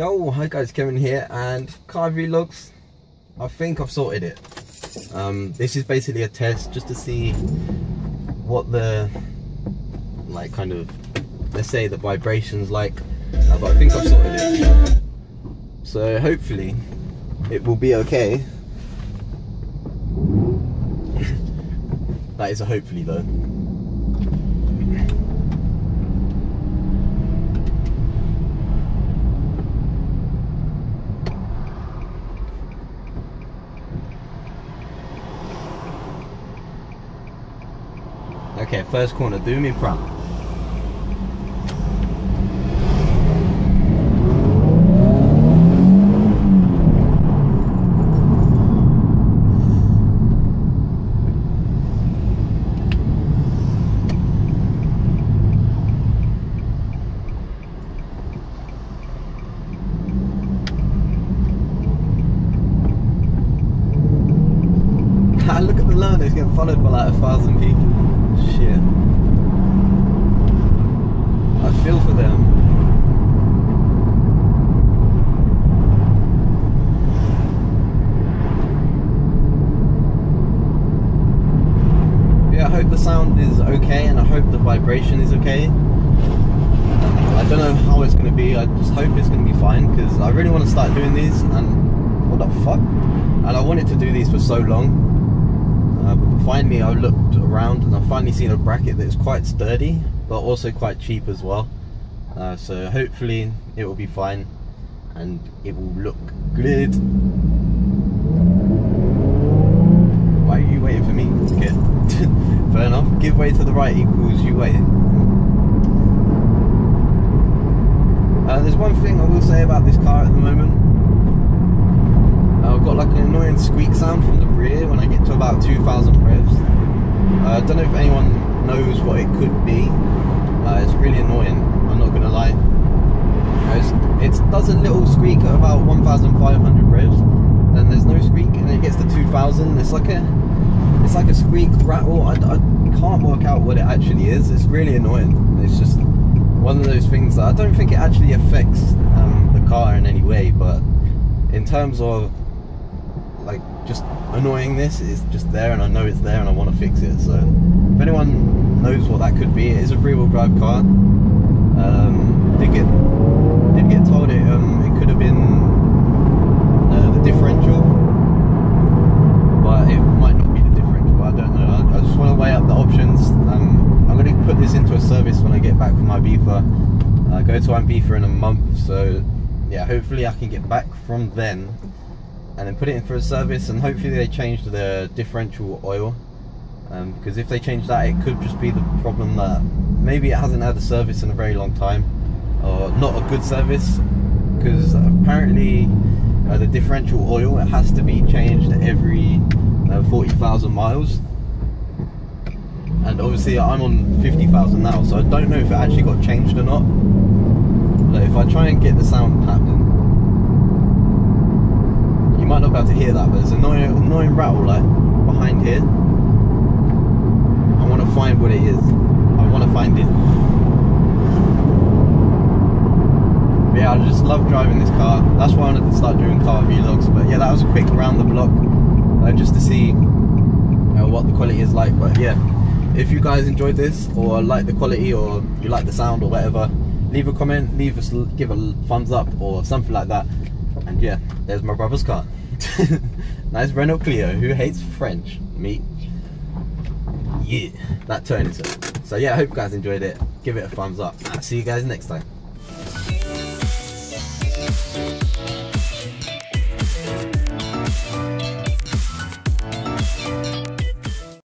Yo, hi guys, Kevin here, and car vlogs. I think I've sorted it. This is basically a test just to see what the, like, kind of, let's say the vibration's like, but I think I've sorted it. So hopefully it will be okay. That is a hopefully though. Okay, first corner, do me proud. Look at the line, it's getting followed by like 1,000 people. Shit. I feel for them. Yeah, I hope the sound is okay and I hope the vibration is okay. I don't know how it's going to be, I just hope it's going to be fine because I really want to start doing these and... what the fuck? And I wanted to do these for so long. But finally I looked around and I've finally seen a bracket that's quite sturdy but also quite cheap as well, so hopefully it will be fine and it will look good. Why are you waiting for me? Okay. Fair enough. Give way to the right equals you waiting. There's one thing I will say about this car at the moment. I've got like an annoying squeak sound from the rear when I get to about 2,000 revs. I don't know if anyone knows what it could be. It's really annoying, I'm not going to lie. It does a little squeak at about 1,500 revs. Then there's no squeak and it gets to 2,000. It's like a squeak rattle. I can't work out what it actually is. It's really annoying. It's just one of those things that I don't think it actually affects the car in any way, but in terms of like just annoyingness, is just there, and I know it's there and I want to fix it. So if anyone knows what that could be, it is a rear-wheel drive car. Did get told it could have been the differential, but it might not be the differential, but I don't know. I just want to weigh up the options. I'm going to put this into a service when I get back from Ibiza. I go to Ibiza in a month, so yeah, hopefully I can get back from then and then put it in for a service, and hopefully they change the differential oil, because if they change that, it could just be the problem that maybe it hasn't had a service in a very long time, or not a good service, because apparently the differential oil, it has to be changed every 40,000 miles, and obviously I'm on 50,000 now, so I don't know if it actually got changed or not. Like, if I try and get the sound happening, you might not be able to hear that, but there's an annoying rattle like behind here. I want to find what it is. I want to find it. But yeah, I just love driving this car. That's why I wanted to start doing car vlogs. But yeah, that was a quick round the block, just to see what the quality is like. But yeah, if you guys enjoyed this or like the quality or you like the sound or whatever, leave a comment, give a thumbs up or something like that. And yeah, there's my brother's car. Nice Renault Clio, who hates French. Me. Yeah, that turn is it. So yeah, I hope you guys enjoyed it. Give it a thumbs up. I'll see you guys next time.